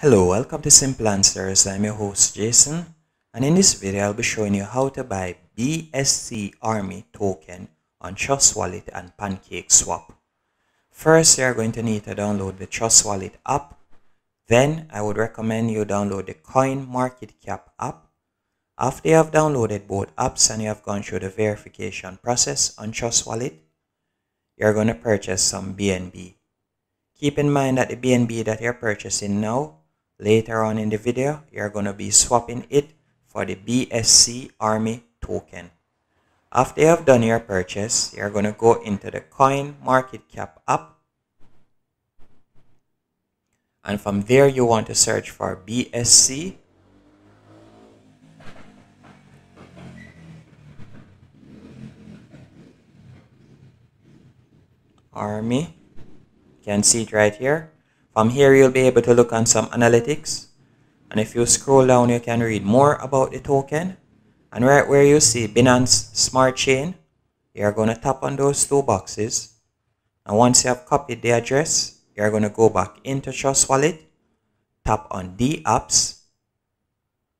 Hello, welcome to Simple Answers. I'm your host Jason, and in this video I'll be showing you how to buy BSC Army token on Trust Wallet and PancakeSwap. First, you're going to need to download the Trust Wallet app. Then I would recommend you download the Coin Market Cap app. After you have downloaded both apps and you have gone through the verification process on Trust Wallet, you're going to purchase some BNB. Keep in mind that the BNB that you're purchasing now, later on in the video, you're going to be swapping it for the BSC Army token. After you have done your purchase, you're going to go into the Coin Market Cap app. And from there, you want to search for BSC. Army. You can see it right here. From here, you'll be able to look on some analytics, and if you scroll down, you can read more about the token. And right where you see Binance Smart Chain, you're going to tap on those two boxes, and once you have copied the address, you're going to go back into Trust Wallet, tap on DApps,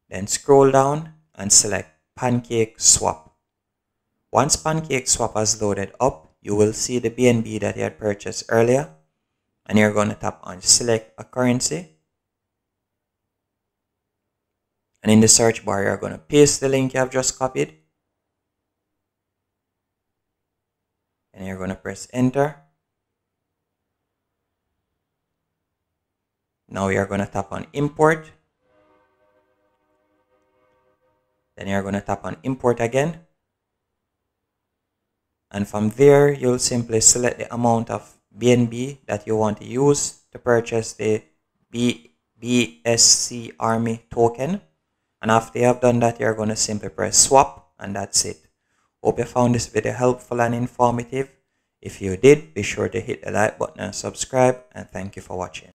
then scroll down and select PancakeSwap. Once PancakeSwap has loaded up, you will see the BNB that you had purchased earlier, and you're going to tap on select a currency, and in the search bar you're going to paste the link you have just copied, and you're going to press enter. Now you're going to tap on import, then you're going to tap on import again. And from there, you'll simply select the amount of BNB that you want to use to purchase the BSC Army token. And after you have done that, you're going to simply press swap, and that's it. Hope you found this video helpful and informative. If you did, be sure to hit the like button and subscribe, and thank you for watching.